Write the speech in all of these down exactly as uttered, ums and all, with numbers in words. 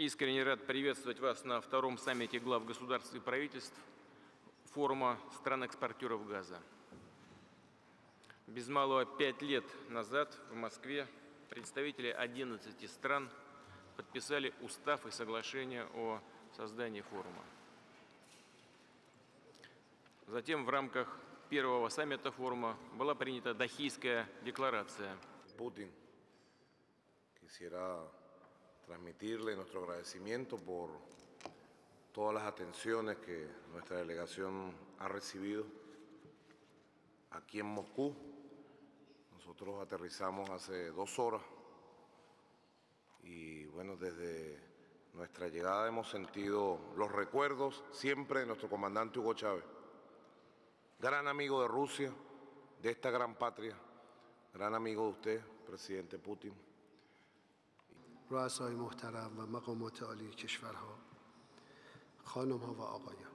Искренне рад приветствовать вас на втором саммите глав государств и правительств форума стран-экспортеров газа. Без малого пять лет назад в Москве представители одиннадцати стран подписали устав и соглашение о создании форума. Затем в рамках первого саммита форума была принята Дохийская декларация. Путин. Quisiera transmitirle nuestro agradecimiento por todas las atenciones que nuestra delegación ha recibido aquí en Moscú. Nosotros aterrizamos hace dos horas y, bueno, desde nuestra llegada hemos sentido los recuerdos siempre de nuestro comandante Hugo Chávez, gran amigo de Rusia, de esta gran patria, gran amigo de usted, presidente Putin. رؤسای محترم و مقامات عالی کشورها، خانمها و آقایان،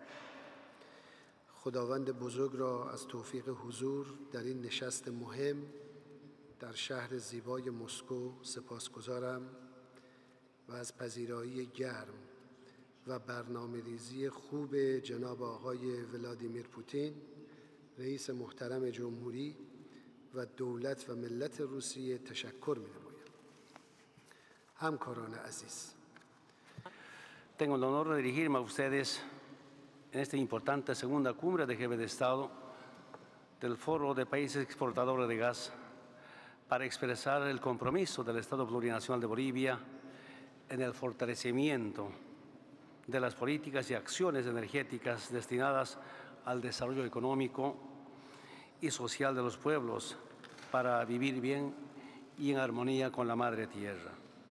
خداوند بزرگ را از توفیق حضور در این نشست مهم در شهر زیبای مسکو سپاسگزارم و از پذیرایی گرم و برنامه‌ریزی خوب جناب آقای ولادیمیر پوتین رئیس محترم جمهوری و دولت و ملت روسیه تشکر می‌کنم. Tengo el honor de dirigirme a ustedes en esta importante segunda cumbre de jefes de Estado del Foro de Países Exportadores de Gas para expresar el compromiso del Estado Plurinacional de Bolivia en el fortalecimiento de las políticas y acciones energéticas destinadas al desarrollo económico y social de los pueblos para vivir bien y en armonía con la Madre Tierra.